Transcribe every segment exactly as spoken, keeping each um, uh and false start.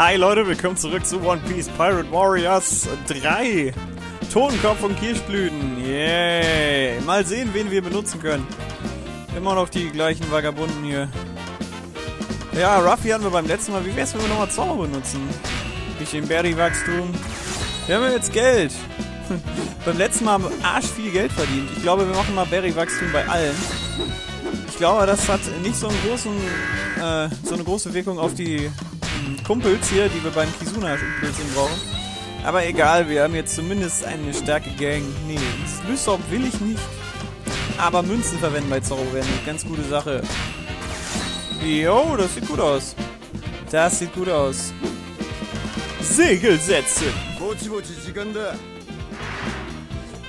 Hi Leute, willkommen zurück zu One Piece Pirate Warriors drei. Totenkopf und Kirschblüten. Yay. Mal sehen, wen wir benutzen können. Immer noch die gleichen Vagabunden hier. Ja, Ruffy hatten wir beim letzten Mal. Wie wär's, wenn wir nochmal Zorro benutzen? Durch den Berry-Wachstum. Wir haben ja jetzt Geld. Beim letzten Mal haben wir arsch viel Geld verdient. Ich glaube, wir machen mal Berry-Wachstum bei allen. Ich glaube, das hat nicht so einen großen, äh, so eine große Wirkung auf die Kumpels hier, die wir beim Kizuna-Blödsinn brauchen. Aber egal, wir haben jetzt zumindest eine starke Gang. Nee, Lysop will ich nicht. Aber Münzen verwenden bei Zorro wäre eine ganz gute Sache. Jo, das sieht gut aus. Das sieht gut aus. Segel setzen!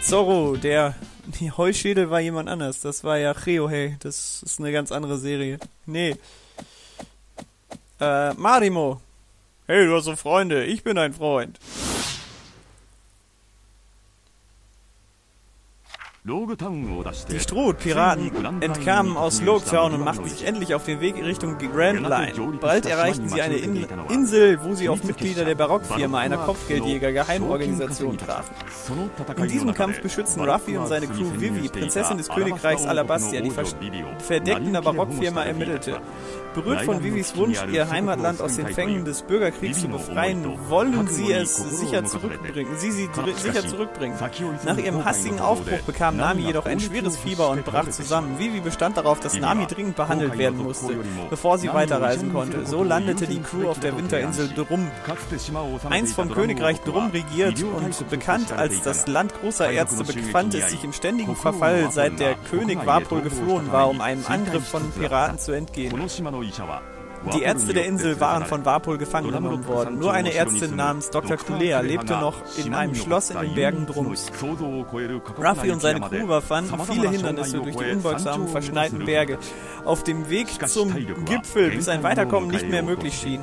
Zorro, der die Heuschädel war jemand anders. Das war ja Ryohei. Das ist eine ganz andere Serie. Nee. Äh, Marimo. Hey, du hast so Freunde. Ich bin ein Freund. Die Strohpiraten entkamen aus Logtown und machten sich endlich auf den Weg Richtung Grand Line. Bald erreichten sie eine In Insel, wo sie auf Mitglieder der Barockfirma, einer Kopfgeldjäger-Geheimorganisation, trafen. In diesem Kampf beschützten Ruffy und seine Crew Vivi, Prinzessin des Königreichs Alabasta, die ver verdeckt in der Barockfirma ermittelte. Berührt von Vivis Wunsch, ihr Heimatland aus den Fängen des Bürgerkriegs zu befreien, wollen sie es sicher zurückbringen. Sie sie sicher zurückbringen. Nach ihrem hastigen Aufbruch bekam Nami jedoch ein schweres Fieber und brach zusammen. Vivi bestand darauf, dass Nami dringend behandelt werden musste, bevor sie weiterreisen konnte. So landete die Crew auf der Winterinsel Drum. Einst vom Königreich Drum regiert und bekannt als das Land großer Ärzte, befand es sich im ständigen Verfall, seit der König Wapol geflohen war, um einem Angriff von Piraten zu entgehen. Die Ärzte der Insel waren von Wapol gefangen genommen worden. Nur eine Ärztin namens Doktor Kureha lebte noch in einem Schloss in den Bergen Drums. Ruffy und seine Crew überfanden viele Hindernisse durch die unbeugsamen, verschneiten Berge. Auf dem Weg zum Gipfel, bis ein Weiterkommen nicht mehr möglich schien.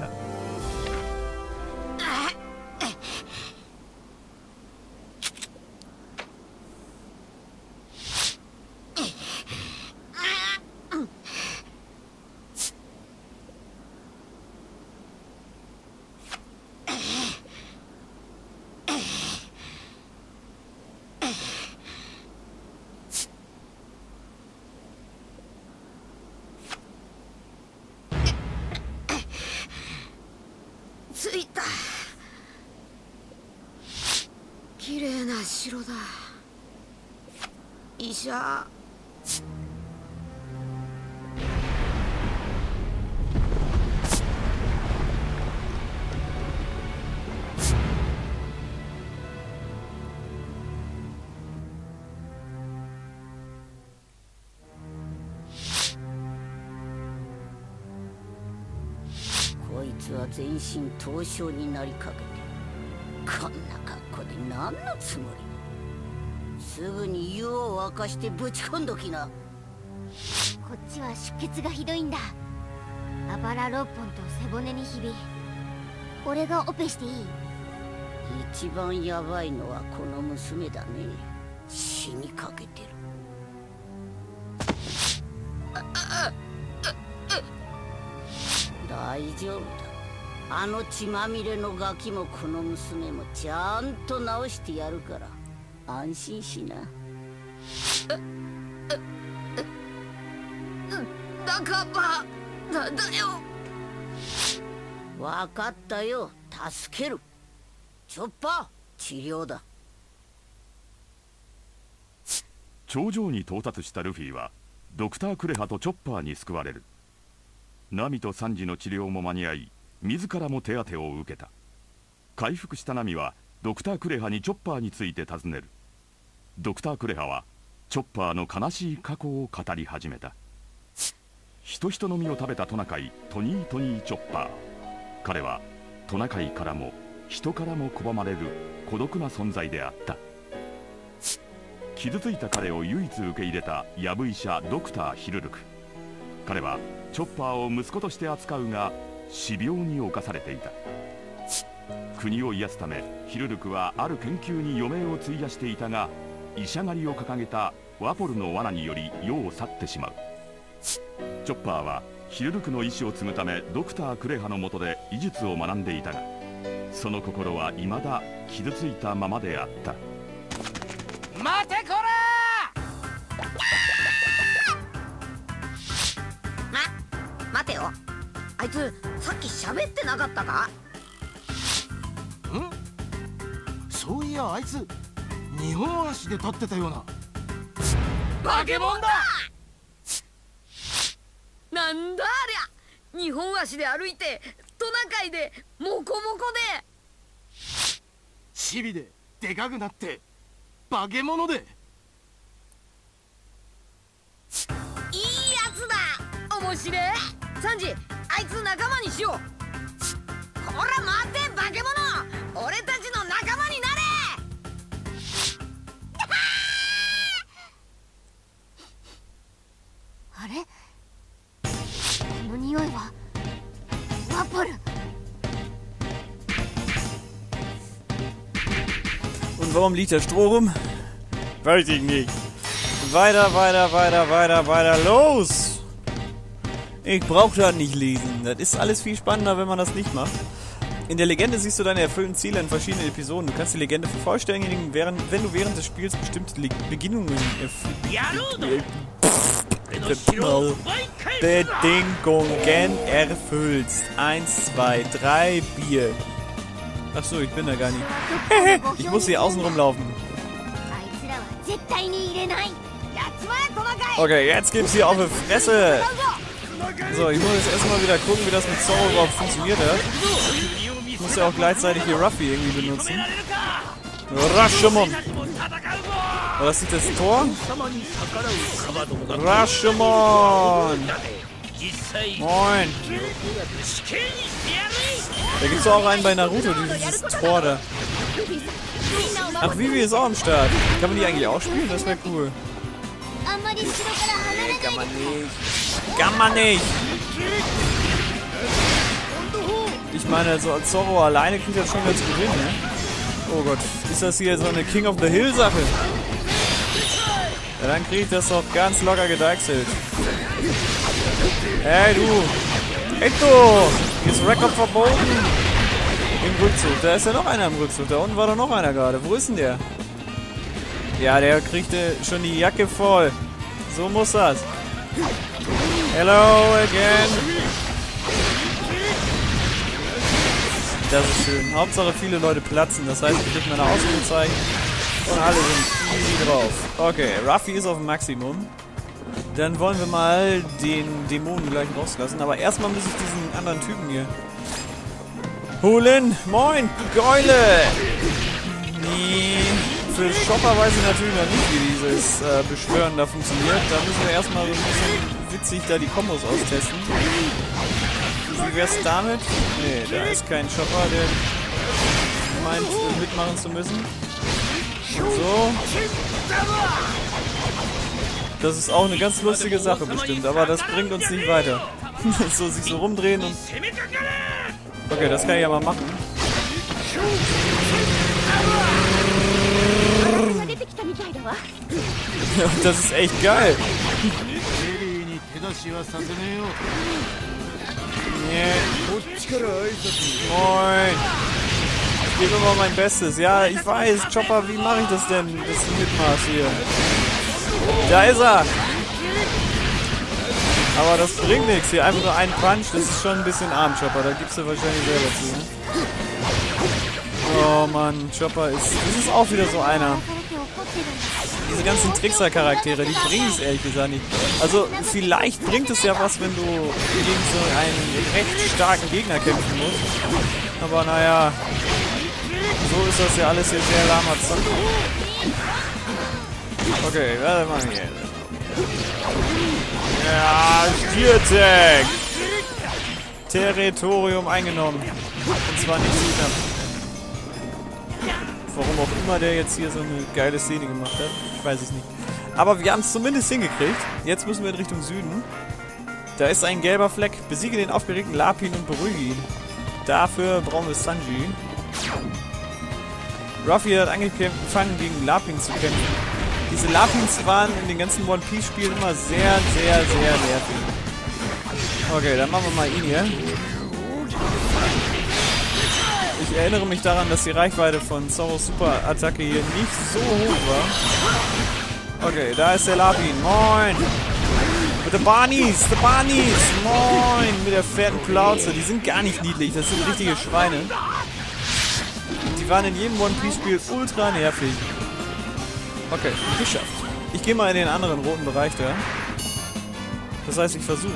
Daijoubu da. あの血まみれのガキもこの娘もちゃんと直してやるから安心しな。仲間なんだよ。分かったよ。助ける。チョッパー、治療だ。頂上に到達したルフィはドクター・クレハとチョッパーに救われる。ナミとサンジの治療も間に合い。 自らも手当てを受けた。回復したナミはドクター・クレハにチョッパーについて尋ねる。ドクター・クレハはチョッパーの悲しい過去を語り始めた。人々の実を食べたトナカイトニー・トニー・チョッパー。彼はトナカイからも人からも拒まれる孤独な存在であった。傷ついた彼を唯一受け入れたヤブ医者ドクター・ヒルルク。彼はチョッパーを息子として扱うが 死病に侵されていた。国を癒すためヒルルクはある研究に余命を費やしていたが、医者狩りを掲げたワポルの罠により世を去ってしまう。チョッパーはヒルルクの意志を継ぐためドクター・クレハの下で医術を学んでいたが、その心は未だ傷ついたままであった。待てこら！待てよ、あいつさっき喋ってなかったか？ん？そういやあいつ日本足で立ってたような。バケモンだ！なんだありゃ、日本足で歩いてトナカイでモコモコでシビででかくなってバケモノでいいやつだ。面白えサンジ、あいつ仲間にしよう。ほら待てバケモノ、俺たちの仲間になれ。あれ、この匂いはワポル。Und warum liegt der Stroh rum? Weiß ich nicht. Weiter, weiter, weiter, weiter, weiter, los! Ich brauch das nicht lesen. Das ist alles viel spannender, wenn man das nicht macht. In der Legende siehst du deine erfüllten Ziele in verschiedenen Episoden. Du kannst die Legende vervollständigen, während, wenn du während des Spiels bestimmte Le Beginnungen erfüllst. Bedingungen erfüllst. eins, zwei, drei, Bier. Achso, ich bin da gar nicht. Ich muss hier außen rumlaufen. Okay, jetzt gibt's hier auf die Fresse. So, ich muss jetzt erstmal wieder gucken, wie das mit Zorro überhaupt funktioniert hat. Ich muss ja auch gleichzeitig hier Ruffy irgendwie benutzen. Rashomon! Oh, das ist das Tor? Rashomon! Moin! Da gibt es auch einen bei Naruto, dieses Tor da. Ach, Vivi ist auch am Start. Kann man die eigentlich auch spielen? Das wäre cool. Nee, kann man nicht. Kann man nicht! Ich meine, so als Zorro alleine kriegt das schon ganz gut hin, ne? Oh Gott, ist das hier so eine King of the Hill Sache? Ja, dann krieg ich das doch ganz locker gedeichselt. Hey du! Ecto! Hier ist Rekord verboten! Im Rückzug, da ist ja noch einer im Rückzug. Da unten war doch noch einer gerade. Wo ist denn der? Ja, der kriegt schon die Jacke voll. So muss das. Hello again! Das ist schön. Hauptsache viele Leute platzen. Das heißt, ich kriege meine Ausrufezeichen. Und alle sind easy drauf. Okay, Ruffy ist auf dem Maximum. Dann wollen wir mal den Dämonen gleich rauslassen. Aber erstmal muss ich diesen anderen Typen hier holen. Moin, Geule! Nee, für Chopper weiß ich natürlich noch nicht, wie dieses äh, Beschwören da funktioniert. Da müssen wir erstmal so ein bisschen witzig da die Kombos austesten. Wie wär's damit? Nee, da ist kein Chopper, der meint, mitmachen zu müssen. So. Das ist auch eine ganz lustige Sache bestimmt, aber das bringt uns nicht weiter. So, sich so rumdrehen und... Okay, das kann ich ja mal machen. Das ist echt geil. Yeah. Moin! Ich gebe immer mein Bestes. Ja, ich weiß, Chopper, wie mache ich das denn? Das ist ein Mitmaß hier. Da ist er! Aber das bringt nichts. Hier einfach nur einen Punch, das ist schon ein bisschen arm, Chopper. Da gibst du wahrscheinlich selber zu. Ne? Oh Mann, Chopper ist... Das ist auch wieder so einer. Diese ganzen Trickser-Charaktere, die bringen es ehrlich gesagt nicht. Also vielleicht bringt es ja was, wenn du gegen so einen recht starken Gegner kämpfen musst. Aber naja, so ist das ja alles hier sehr lahmer Zack. Okay, was machen wir jetzt? Ja, Stiertag! Territorium eingenommen. Und zwar nicht so knapp. Warum auch immer der jetzt hier so eine geile Szene gemacht hat. Ich weiß es nicht. Aber wir haben es zumindest hingekriegt. Jetzt müssen wir in Richtung Süden. Da ist ein gelber Fleck. Besiege den aufgeregten Lapin und beruhige ihn. Dafür brauchen wir Sanji. Ruffy hat angefangen, gegen Lapin zu kämpfen. Diese Lapins waren in den ganzen One Piece Spielen immer sehr, sehr, sehr nervig. Okay, dann machen wir mal ihn hier. Ich erinnere mich daran, dass die Reichweite von Zorros Super-Attacke hier nicht so hoch war. Okay, da ist der Lapin. Moin! Mit den Barnies! Die Barnies! Moin! Mit der fetten Plauze. Die sind gar nicht niedlich. Das sind richtige Schweine. Die waren in jedem One Piece-Spiel ultra nervig. Okay, geschafft. Ich gehe mal in den anderen roten Bereich da. Das heißt, ich versuch's.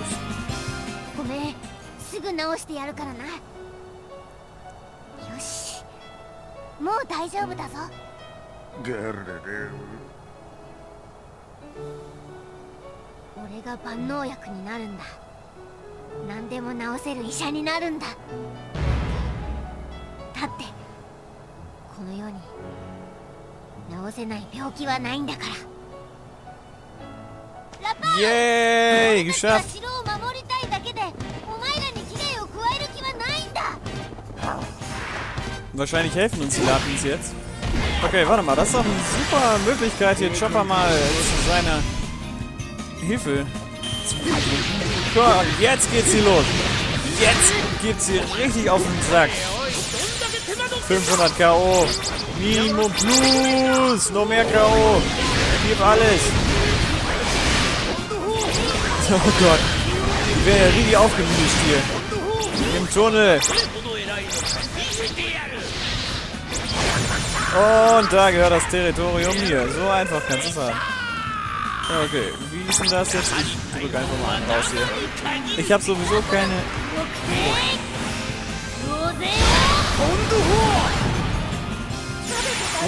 Yay, geschafft! Wahrscheinlich helfen uns die Lapins jetzt. Okay, warte mal, das ist doch eine super Möglichkeit, hier Chopper mal zu seiner Hilfe zu bringen. Jetzt geht's hier los. Jetzt geht's hier richtig auf den Sack. fünfhundert K O. Minimum plus. Noch mehr K O. Gib alles. Oh Gott. Ich werde ja richtig aufgemischt hier. Im Tunnel. Und da gehört das Territorium hier. So einfach kannst du es haben. Okay, wie ist denn das jetzt? Ich drücke einfach mal einen raus hier. Ich habe sowieso keine...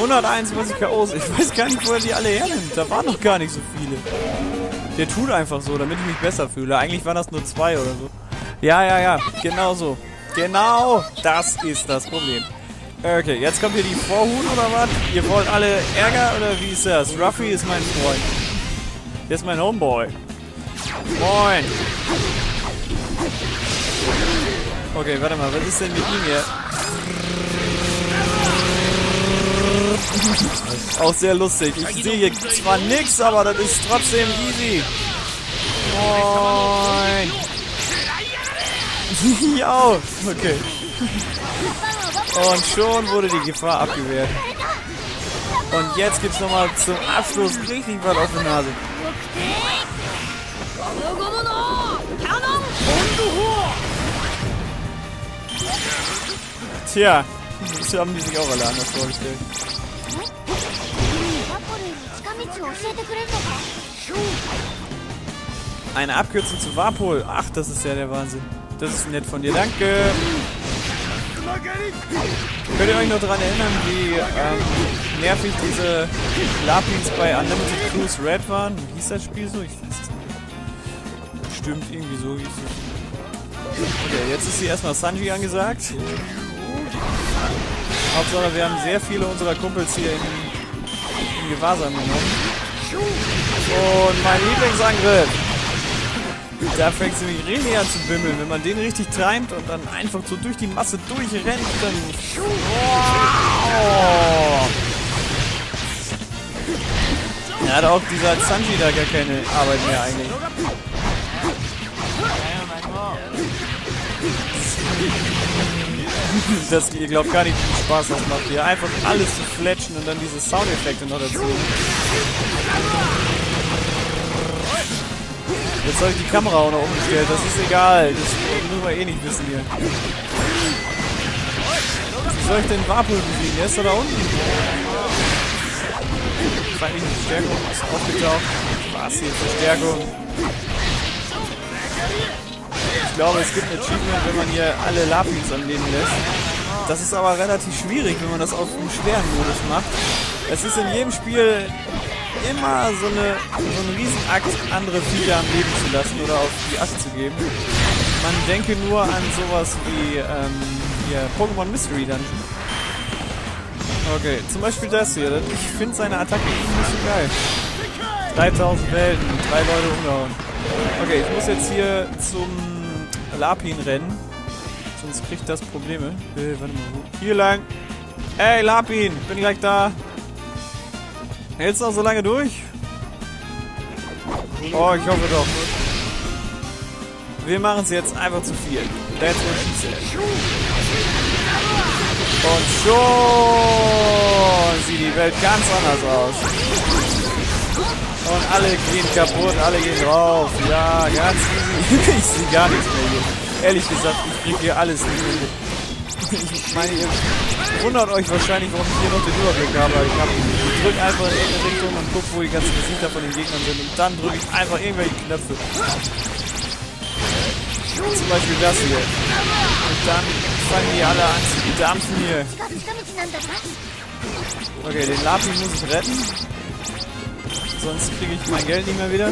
hunderteinundzwanzig K Os. Ich weiß gar nicht, wo er die alle hernimmt. Da waren noch gar nicht so viele. Der tut einfach so, damit ich mich besser fühle. Eigentlich waren das nur zwei oder so. Ja, ja, ja. Genau so. Genau das ist das Problem. Okay, jetzt kommt hier die Vorhut oder was? Ihr wollt alle Ärger oder wie ist das? Ruffy ist mein Freund. Der ist mein Homeboy. Moin. Okay, warte mal, was ist denn mit ihm hier? Auch sehr lustig. Ich sehe hier zwar nichts, aber das ist trotzdem easy. Moin. Ja, okay. Und schon wurde die Gefahr abgewehrt. Und jetzt gibt's nochmal zum Abschluss richtig was auf die Nase. Tja, das haben die sich auch alle anders vorgestellt. Eine Abkürzung zu Wapol. Ach, das ist ja der Wahnsinn. Das ist nett von dir. Danke. Könnt ihr euch noch daran erinnern, wie ähm, nervig diese Lapins bei Unlimited Cruise Red waren? Wie hieß das Spiel so? Ich weiß es nicht. Bestimmt irgendwie so hieß es. Okay, jetzt ist hier erstmal Sanji angesagt. Hauptsache, wir haben sehr viele unserer Kumpels hier in, in Gewahrsam genommen. Und mein Lieblingsangriff! Da fängt sie nämlich richtig an zu bimmeln. Wenn man den richtig timet und dann einfach so durch die Masse durchrennt, dann... Wow! Ja, da hat auch dieser Sanji da gar keine Arbeit mehr eigentlich. Das, ihr glaubt gar nicht, wie viel Spaß das macht hier. Einfach alles zu fletschen und dann diese Soundeffekte noch dazu. Jetzt habe ich die Kamera auch noch umgestellt, das ist egal. Das müssen wir eh nicht wissen hier. Wie soll ich denn Wapol besiegen? Der ist doch da unten. Ich fand nicht die Verstärkung, ist aufgetaucht. Was hier, Verstärkung. Ich glaube, es gibt ein Achievement, wenn man hier alle Lapins am Leben lässt. Das ist aber relativ schwierig, wenn man das auf dem schweren Modus macht. Es ist in jedem Spiel... immer so, eine, so einen Riesenakt, andere Viecher am Leben zu lassen oder auf die Acht zu geben. Man denke nur an sowas wie ähm, hier, Pokémon Mystery Dungeon. Okay, zum Beispiel das hier. Ich finde seine Attacke nicht so geil. dreitausend Welten, drei Leute umgehauen. Okay, ich muss jetzt hier zum Lapin rennen. Sonst kriegt das Probleme. Äh, warte mal. Hier lang. Ey, Lapin, bin gleich da. Hältst du noch so lange durch? Oh, ich hoffe doch. Wir machen sie jetzt einfach zu viel. Let's go. Und schon sieht die Welt ganz anders aus. Und alle gehen kaputt, alle gehen drauf. Ja, ganz easy. Ich sehe gar nichts mehr hier. Ehrlich gesagt, ich kriege hier alles nicht mit. Ich meine, ihr wundert euch wahrscheinlich, warum ich hier noch den Überblick habe. Ich, hab, ich drücke einfach in irgendeine Richtung und gucke, wo die ganzen Gesichter von den Gegnern sind. Und dann drücke ich einfach irgendwelche Knöpfe. Zum Beispiel das hier. Und dann fangen die alle an zu dampfen hier. Okay, den Lapin muss ich retten. Sonst kriege ich mein Geld nicht mehr wieder.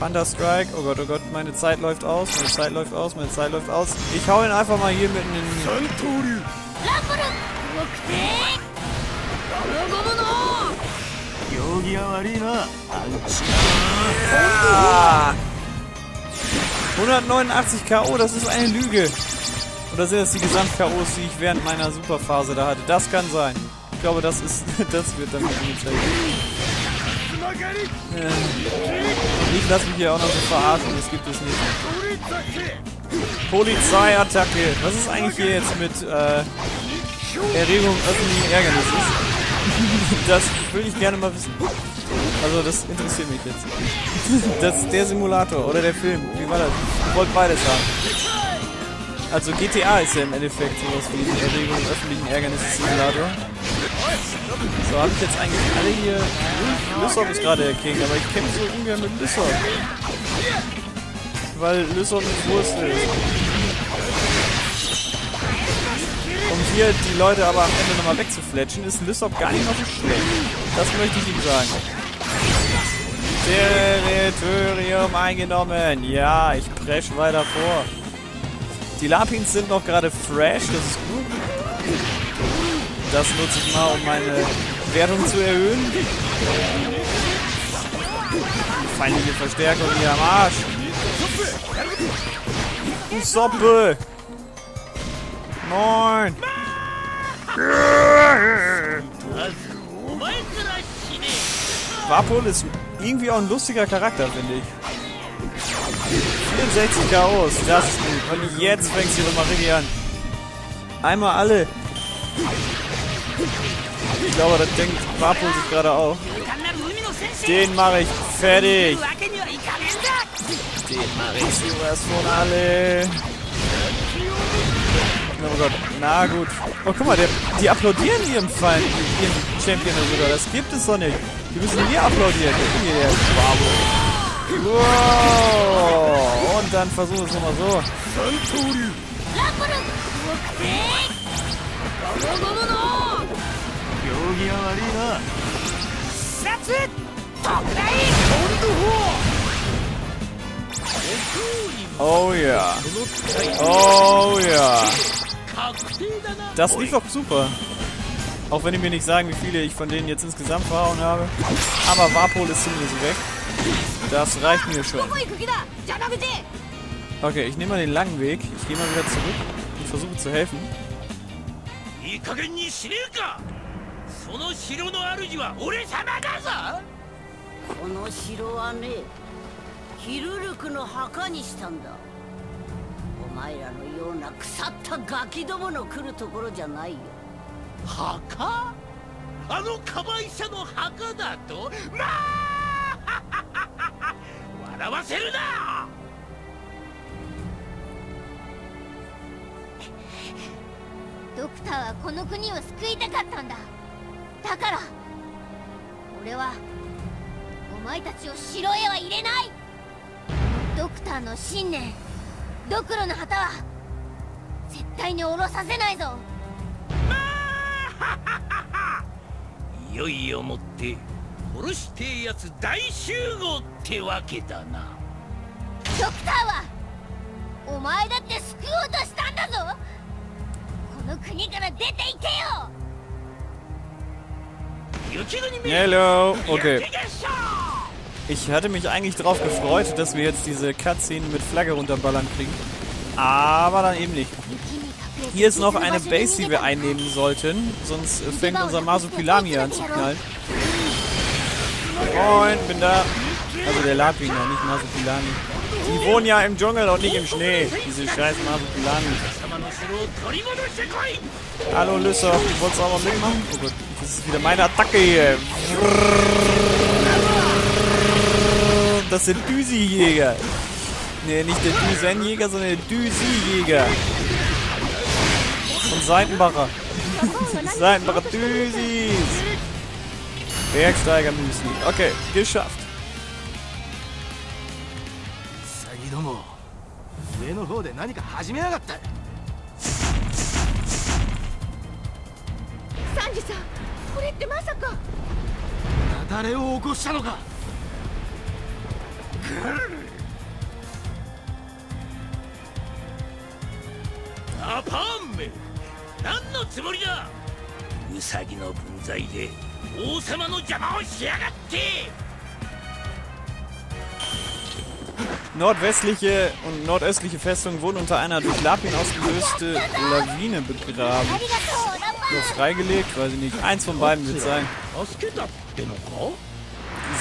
Panda Strike. Oh Gott, oh Gott, meine Zeit läuft aus. Meine Zeit läuft aus, meine Zeit läuft aus. Ich hau ihn einfach mal hier mitten in den... Ja. hundertneunundachtzig K O, das ist eine Lüge. Oder sind das die Gesamt-K Os, die ich während meiner Superphase da hatte? Das kann sein. Ich glaube, das ist, das wird dann angezeigt. Äh, ich lasse mich hier auch noch so verarschen, das gibt es nicht. Polizeiattacke. Was ist eigentlich hier jetzt mit äh, Erregung öffentlichen Ärgernisses? Das würde ich gerne mal wissen. Also das interessiert mich jetzt. Das ist der Simulator oder der Film. Wie war das? Ich wollte beides haben. Also G T A ist ja im Endeffekt sowas wie die Erregung öffentlichen Ärgernisses Simulator. So, habe ich jetzt eigentlich alle hier... Lysop ist gerade der King, aber ich kämpfe so ungern mit Lysop. Weil Lysop eine Wurst ist. Um hier die Leute aber am Ende nochmal wegzufletschen, ist Lysop gar nicht noch so schlecht. Das möchte ich ihm sagen. Territorium eingenommen. Ja, ich presch weiter vor. Die Lapins sind noch gerade fresh, das ist gut. Das nutze ich mal, um meine Wertung zu erhöhen. Feindliche Verstärkung hier am Arsch. Usoppe! Moin! Wapol ist irgendwie auch ein lustiger Charakter, finde ich. vierundsechzig K Os, das ist gut. Und jetzt fängt sie nochmal richtig an. Einmal alle. Ich glaube, das denkt Wapol sich gerade auch. Den mache ich fertig. Den mache ich sowas von alle. Oh Gott, na gut. Oh, guck mal, der, die applaudieren ihrem Feind, ihrem Champion sogar. Das gibt es doch nicht. Die müssen hier applaudieren. Hier. Wow. Und dann versuchen wir es nochmal so. Oh ja. Oh ja. Das lief doch super. Auch wenn die mir nicht sagen, wie viele ich von denen jetzt insgesamt verhauen habe. Aber Wapol ist zumindest weg. Das reicht mir schon. Okay, ich nehme mal den langen Weg. Ich gehe mal wieder zurück und versuche zu helfen. Doktor, ドクロの旗は絶対に下ろさせないぞ。いよいよもって殺してえやつ大集合ってわけだな。ドクターはお前だって救おうとしたんだぞ。この国から出て行けよ。Hello, okay. Ich hatte mich eigentlich darauf gefreut, dass wir jetzt diese Cutscene mit Flagge runterballern kriegen. Aber dann eben nicht. Hier ist noch eine Base, die wir einnehmen sollten. Sonst fängt unser Mushupilami an zu knallen. Moin, bin da. Also der Lapin, ja, nicht Mushupilami. Die wohnen ja im Dschungel und nicht im Schnee. Diese scheiß Mushupilami. Hallo Lysop, du wolltest auch mal mitmachen? Oh Gott, das ist wieder meine Attacke hier. Das sind Düsi-Jäger. Ne, nicht der Düsenjäger, sondern der Düsi-Jäger. Von Seitenbacher. Seitenbacher Düsis. Bergsteiger müssen. Okay, geschafft. Nordwestliche und nordöstliche Festung wurden unter einer durch Lapin ausgelöste Lawine begraben. Freigelegt, weiß ich nicht. Eins von beiden wird sein.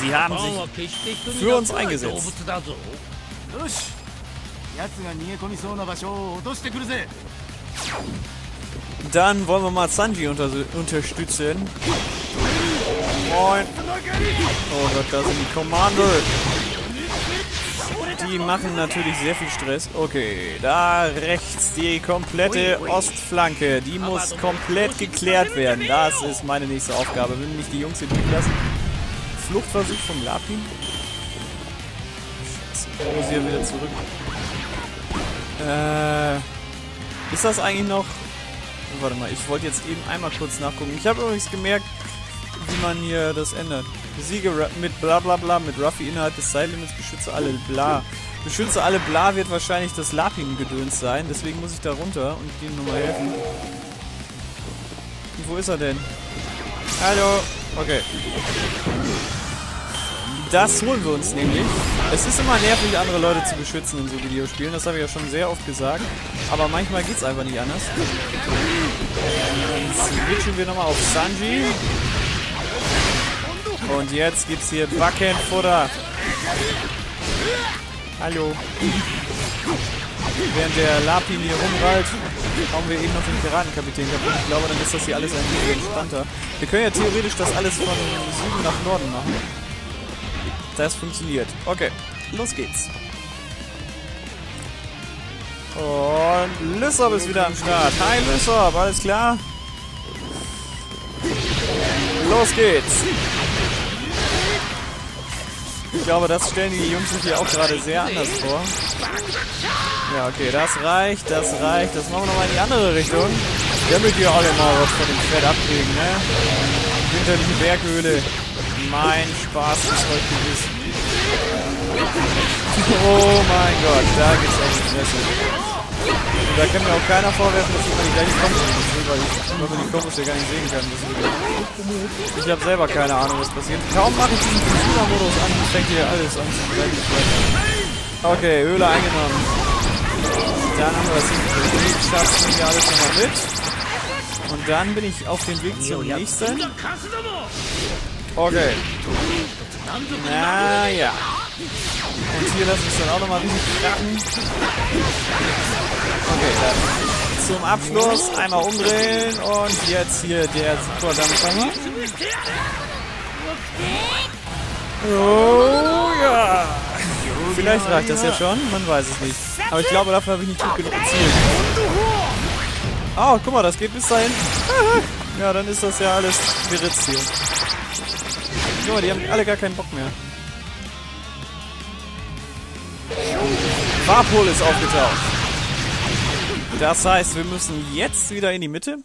Sie haben sich für uns eingesetzt. Dann wollen wir mal Sanji unter unterstützen. Moin. Oh Gott, da sind die Commander. Die machen natürlich sehr viel Stress. Okay, da rechts die komplette Ostflanke. Die muss komplett geklärt werden. Das ist meine nächste Aufgabe. Will nicht die Jungs hier durchlassen. Fluchtversuch vom Lapin. Oh, sie wieder zurück. Äh, ist das eigentlich noch... Warte mal, ich wollte jetzt eben einmal kurz nachgucken. Ich habe übrigens gemerkt, wie man hier das ändert. Besiege mit bla bla bla, mit Ruffy innerhalb des Zeitlimits, beschütze alle bla. Beschütze alle bla wird wahrscheinlich das Lapin-Gedöns sein, deswegen muss ich da runter und denen nochmal helfen. Und wo ist er denn? Hallo! Okay. Das holen wir uns nämlich. Es ist immer nervig, andere Leute zu beschützen in so Videospielen, das habe ich ja schon sehr oft gesagt. Aber manchmal geht's einfach nicht anders. Dann switchen wir nochmal auf Sanji. Und jetzt gibt's hier Backenfutter. Hallo. Während der Lapin hier rumrallt, hauen wir eben noch den Piratenkapitän kaputt. Ich glaube, dann ist das hier alles ein bisschen entspannter. Wir können ja theoretisch das alles von Süden nach Norden machen. Das funktioniert. Okay, los geht's. Und Lysop ist wieder am Start. Hi Lysop, alles klar? Los geht's. Ich glaube, das stellen die Jungs sich hier auch gerade sehr anders vor. Ja, okay, das reicht, das reicht. Das machen wir nochmal in die andere Richtung. Damit wir alle mal was von dem Fett abkriegen, ne? Winterliche Berghöhle. Mein Spaß ist heute gewiss. Oh mein Gott, da geht's auf die Fresse. Und da kann mir auch keiner vorwerfen, dass ich gleich die Kombos nicht sehe, weil ich die Kombos ja gar nicht sehen kann. Ich habe selber keine Ahnung, was passiert. Kaum mache ich diesen Kizuna-Modus an, ich denke hier alles an. Okay, Höhle eingenommen. Dann haben wir das hingekriegt. Ich starte hier alles nochmal mit. Und dann bin ich auf dem Weg zum nächsten. Okay. Na ja. Und hier lasse ich dann auch nochmal richtig krachen. Okay, dann zum Abschluss einmal umdrehen und jetzt hier der Superdampfer. Oh ja. Vielleicht reicht das ja schon, man weiß es nicht. Aber ich glaube, dafür habe ich nicht gut genug gezielt. Oh, guck mal, das geht bis dahin. Ja, dann ist das ja alles geritzt hier. Guck mal, die haben alle gar keinen Bock mehr. Wapol ist aufgetaucht. Das heißt, wir müssen jetzt wieder in die Mitte.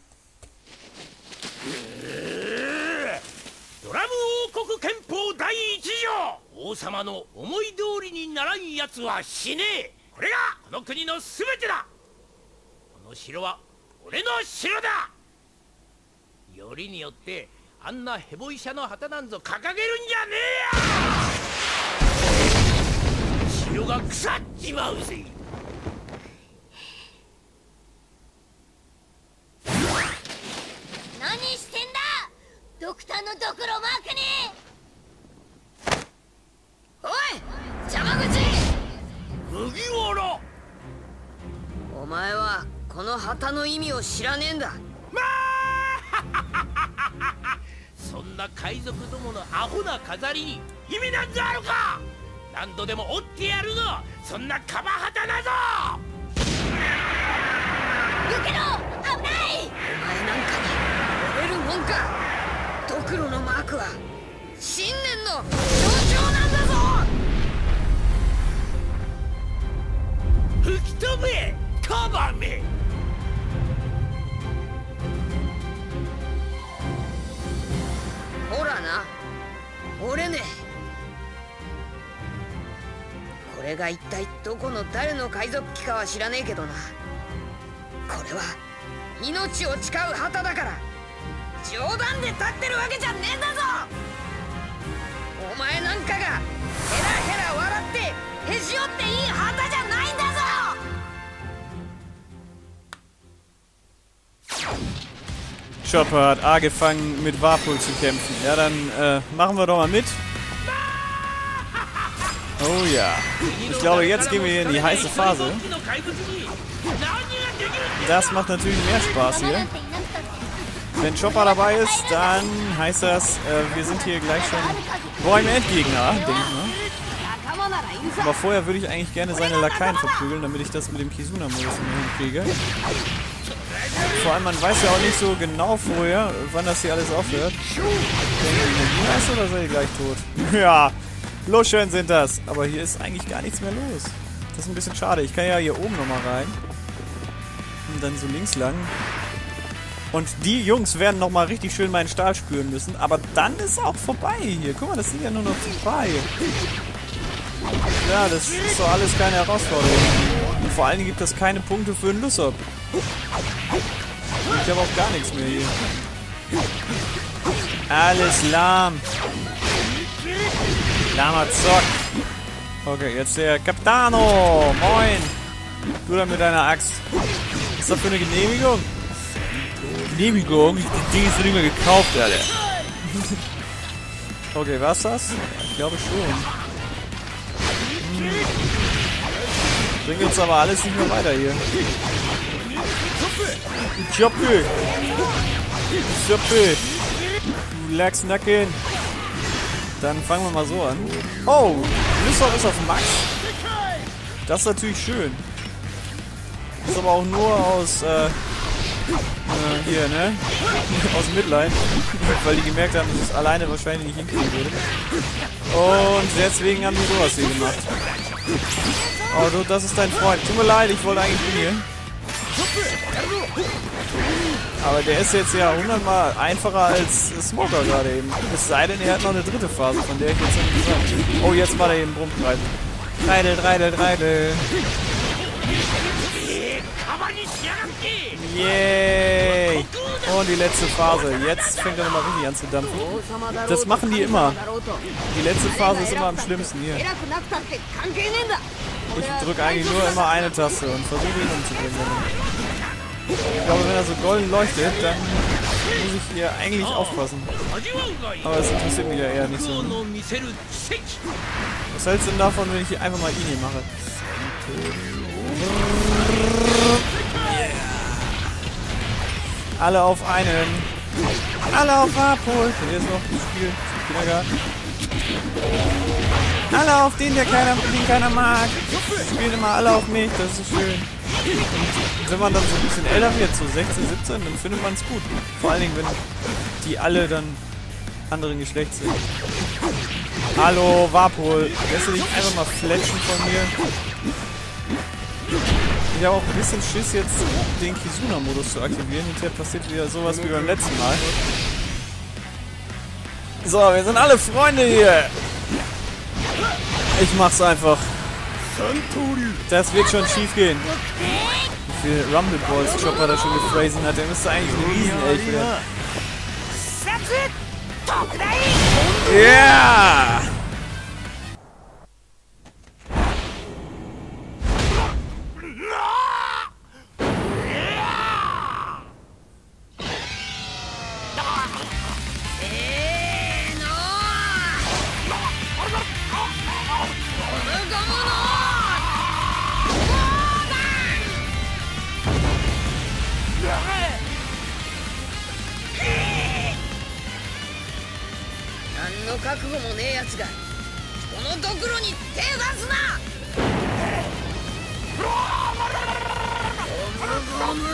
Cover me! Hora na, hore ne. Kore ga ittai doko no dare no kaizokuki ka wa shiranei kedo na. Kore wa inochi o chikau hata da kara. Joudan de tatteru wake ja ne da zo. Omae nanka ga hera hera waratte hejiotte ii hata ja nai da zo. Chopper hat A gefangen, mit Wapol zu kämpfen. Ja, dann äh, machen wir doch mal mit. Oh ja. Ich glaube, jetzt gehen wir hier in die heiße Phase. Das macht natürlich mehr Spaß hier. Wenn Chopper dabei ist, dann heißt das, äh, wir sind hier gleich schon Bäume Endgegner, denke ich mal. Aber vorher würde ich eigentlich gerne seine Lakaien verprügeln, damit ich das mit dem Kizuna-Modus hinkriege. Vor allem, man weiß ja auch nicht so genau vorher, wann das hier alles aufhört. Ist oder seid ihr gleich tot? Ja, los schön sind das. Aber hier ist eigentlich gar nichts mehr los. Das ist ein bisschen schade. Ich kann ja hier oben nochmal rein. Und dann so links lang. Und die Jungs werden nochmal richtig schön meinen Stahl spüren müssen. Aber dann ist auch vorbei hier. Guck mal, das sind ja nur noch zwei. Ja, das ist doch alles keine Herausforderung. Und vor allen Dingen gibt es keine Punkte für den Lysop. Ich habe auch gar nichts mehr hier. Alles lahm. Lahmer Zock. Okay, jetzt der Capitano. Moin. Du da mit deiner Axt. Was ist das für eine Genehmigung? Genehmigung? Das Ding ist doch nicht mehr gekauft, Alter. Okay, war's das? Ich glaube schon. Hm. Bringt uns aber alles nicht mehr weiter hier. Chopper! Chopper! Du lagst Nacken! Dann fangen wir mal so an. Oh! Lysop ist auf Max! Das ist natürlich schön. Ist aber auch nur aus, äh, äh hier, ne? Aus Mitleid. Weil die gemerkt haben, dass ich es alleine wahrscheinlich nicht hinkriegen würde. Und deswegen haben die sowas hier gemacht. Oh, du, das ist dein Freund. Tut mir leid, ich wollte eigentlich hier. Aber der ist jetzt ja hundertmal einfacher als Smoker gerade eben. Es sei denn, er hat noch eine dritte Phase, von der ich jetzt nicht gesagt habe. Oh, jetzt war der eben rumtreiben. Dreidel, dreidel, dreidel. Yay! Und die letzte Phase. Jetzt fängt er nochmal richtig an zu dampfen. Das machen die immer. Die letzte Phase ist immer am schlimmsten hier. Ich drücke eigentlich nur immer eine Taste und versuche ihn umzubringen. Ich glaube, wenn er so golden leuchtet, dann muss ich hier eigentlich aufpassen. Aber es interessiert mich ja eher nicht so. Was hältst du denn davon, wenn ich hier einfach mal Ini mache? Alle auf einen. Alle auf Wapol. Hier ist noch ein Spiel. Kindergarten. Alle auf den, der keiner, den keiner mag. Spielt immer alle auf mich, das ist schön. Und wenn man dann so ein bisschen älter wird, so sechzehn, siebzehn, dann findet man es gut. Vor allen Dingen, wenn die alle dann anderen Geschlechts sind. Hallo, Wapol. Lässt du dich einfach mal fletschen von mir? Ich habe auch ein bisschen Schiss, jetzt den Kizuna-Modus zu aktivieren. Und hier passiert wieder sowas wie beim letzten Mal. So, wir sind alle Freunde hier. Ich mach's einfach. Das wird schon schief gehen. Wie viel Rumble Balls Chopper da schon gefressen hat, der müsste eigentlich ein Riesenelch werden. Yeah! 覚悟もねえやつがこのドクロに手出すなゴムゴムゴム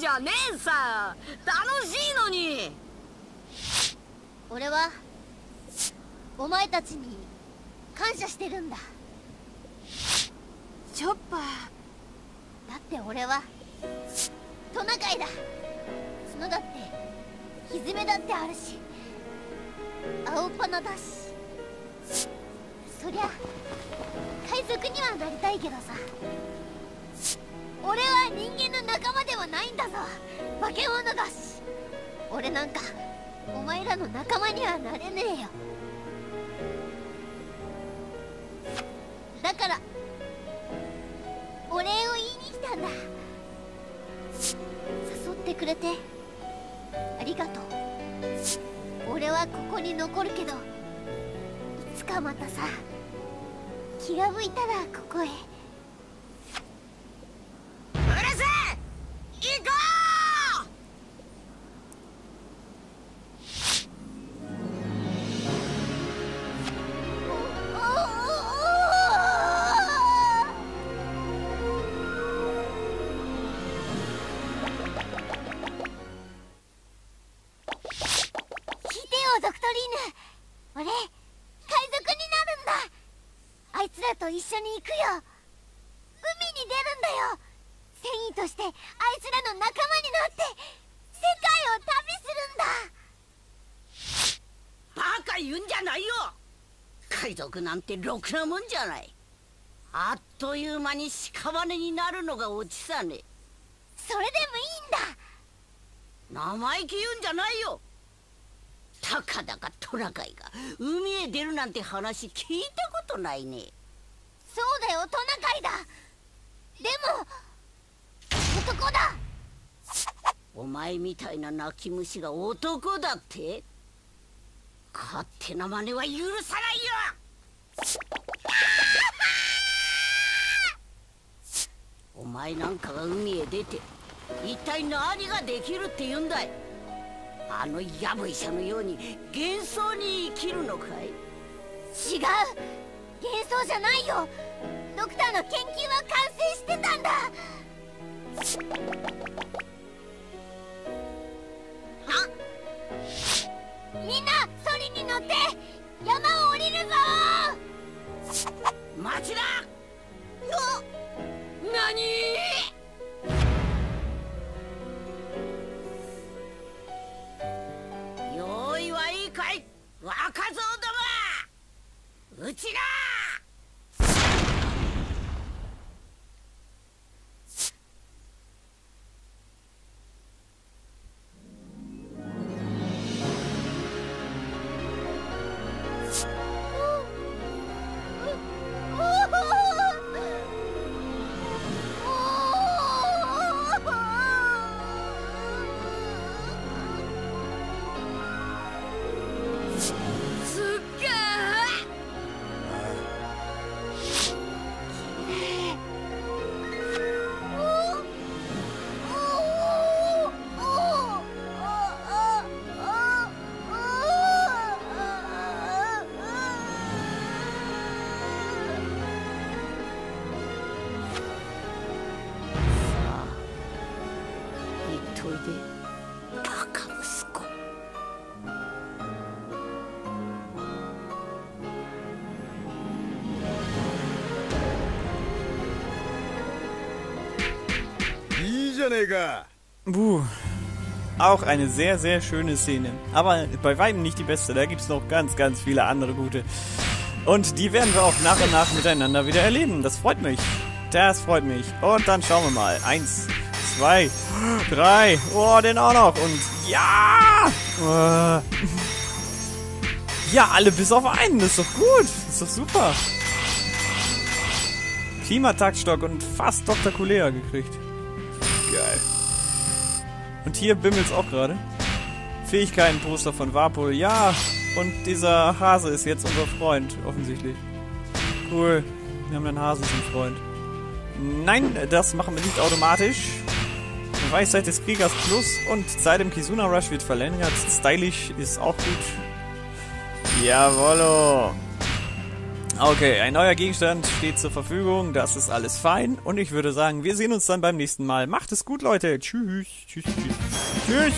の ねえさ、楽しいのに。俺はお前たちに感謝してるんだ。チョッパー。だって俺はトナカイだ。角だってひずめだってあるし、青っ鼻だし。そりゃ海賊にはなりたいけどさ。 俺は人間の仲間ではないんだぞ化け物だし俺なんかお前らの仲間にはなれねえよだからお礼を言いに来たんだ誘ってくれてありがとう俺はここに残るけどいつかまたさ気が向いたらここへ なんてろくなもんじゃないあっという間に屍になるのが落ちさねそれでもいいんだ生意気言うんじゃないよたかだかトナカイが海へ出るなんて話聞いたことないねそうだよトナカイだでも男だお前みたいな泣き虫が男だって勝手な真似は許さないよ お前なんかが海へ出て一体何ができるって言うんだいあのヤブ医者のように幻想に生きるのかい違う幻想じゃないよドクターの研究は完成してたんだあみんなソリに乗って山を降りるぞー 待ちだな何用意はいいかい若造どもうちだBuh. Auch eine sehr, sehr schöne Szene. Aber bei weitem nicht die beste. Da gibt es noch ganz, ganz viele andere gute. Und die werden wir auch nach und nach miteinander wieder erleben. Das freut mich. Das freut mich. Und dann schauen wir mal. Eins, zwei, drei. Oh, den auch noch. Und ja! Ja, alle bis auf einen. Das ist doch gut. Das ist doch super. Klimataktstock und fast Doktor Kureha gekriegt. Geil. Und hier bimmelt's auch gerade. Fähigkeitenposter von Wapol. Ja, und dieser Hase ist jetzt unser Freund, offensichtlich. Cool. Wir haben einen Hasen zum Freund. Nein, das machen wir nicht automatisch. Weisheit des Kriegers plus und Zeit im Kizuna Rush wird verlängert. Stylisch ist auch gut. Jawollo. Okay, ein neuer Gegenstand steht zur Verfügung. Das ist alles fein. Und ich würde sagen, wir sehen uns dann beim nächsten Mal. Macht es gut, Leute. Tschüss. Tschüss. Tschüss. Tschüss.